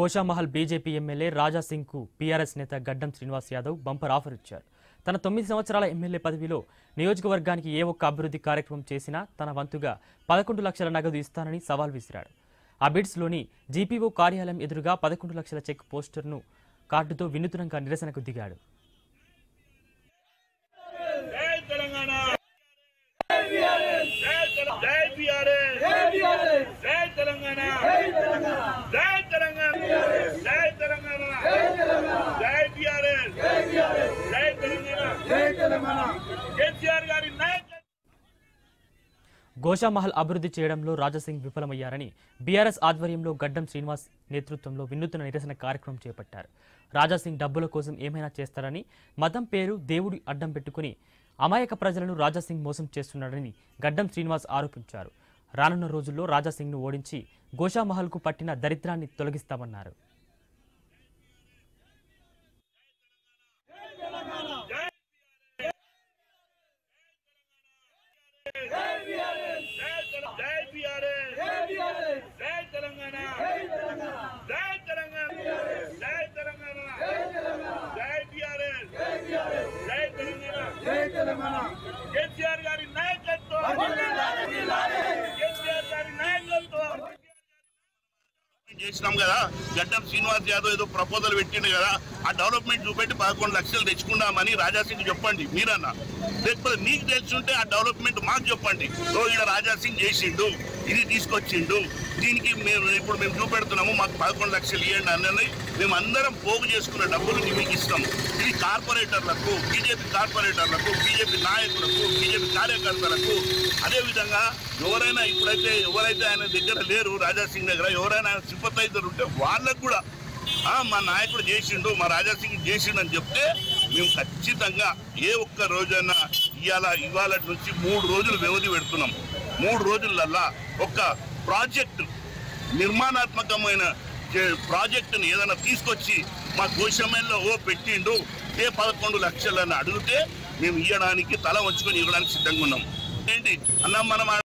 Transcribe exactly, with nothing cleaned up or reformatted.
Goshamahal BJP MLA Raja Singh को BRS नेता Gaddam Srinivas Yadav bumper offer इచ్చారు। తన తొమ్మిది సంవత్సరాల ఎమ్మెల్యే పదవిలో నియోజకవర్గానికి ఏ ఒక్క అభివృద్ధి కార్యక్రమం చేసినా తన వంతుగా పదకొండు లక్షల నగదు ఇస్తానని సవాల్ విసిరాడు। ఆ బిడ్స్ లోని జీపీఓ కార్యాలయం ఎదురుగా పదకొండు లక్షల చెక్ పోస్టర్‌ను కార్డుతో వినూత్నంగా నిరసనకు దిగాడు। గోశామహల్ అభివృద్ధి చేయడంలో రాజా సింగ్ విఫలమయ్యారని బీఆర్ఎస్ ఆధ్వర్యంలో గడ్డం శ్రీనివాస్ నేతృత్వంలో వినూత్న నిరసన కార్యక్రమం చేపట్టారు। రాజా సింగ్ డబ్బుల కోసం ఏమైనా చేస్తారని, మతం పేరు దేవుడి అడ్డం పెట్టుకుని అమాయక ప్రజలను రాజా సింగ్ మోసం చేస్తున్నారని గడ్డం శ్రీనివాస్ ఆరోపించారు। రానున్న రోజుల్లో రాజా సింగ్ ను ఓడించి గోశామహల్ కు పట్టిన దరిద్రాన్ని తొలగిస్తామన్నారు। గడ్డం శ్రీనివాస్ యాదవ్ ఏదో ప్రపోజల్ పెట్టిండు కదా, ఆ డెవలప్మెంట్ చూపెట్టి పదకొండు లక్షలు తెచ్చుకుందామని రాజా సింగ్ చెప్పండి మీరన్నా, లేకపోతే మీకు తెలుసుంటే ఆ డెవలప్మెంట్ మాకు చెప్పండి। సో ఇక్కడ రాజా సింగ్ చేసిండు, ఇది తీసుకొచ్చిండు, దీనికి మేము ఇప్పుడు మేము చూపెడుతున్నాము, మాకు పదకొండు లక్షలు ఇవ్వండి అన్నది మేము అందరం పోగు చేసుకున్న డబ్బులు మీకు ఇస్తాము। ఇది కార్పొరేటర్లకు, బీజేపీ కార్పొరేటర్లకు, బీజేపీ నాయకులకు, బీజేపీ కార్యకర్తలకు, అదేవిధంగా ఎవరైనా ఇప్పుడైతే ఎవరైతే ఆయన దగ్గర లేరు రాజా సింగ్ దగ్గర, ఎవరైనా సిపతైతులు ఉంటే వాళ్ళకు కూడా మా నాయకుడు చేసిండు, మా రాజా సింగ్ చేసిండు అని చెప్తే మేము ఖచ్చితంగా ఏ ఒక్క రోజైనా ఇవాళ ఇవాళ నుంచి మూడు రోజులు వ్యవధి పెడుతున్నాం। మూడు రోజులల్లా ఒక్క ప్రాజెక్టు నిర్మాణాత్మకమైన ప్రాజెక్టును ఏదైనా తీసుకొచ్చి మా గోశామహల్లో ఓ పెట్టిండు ఏ పదకొండు లక్షలని అడిగితే మేము ఇవ్వడానికి తల వంచుకొని ఇవ్వడానికి సిద్ధంగా ఉన్నాం। ఏంటి అన్న, మనం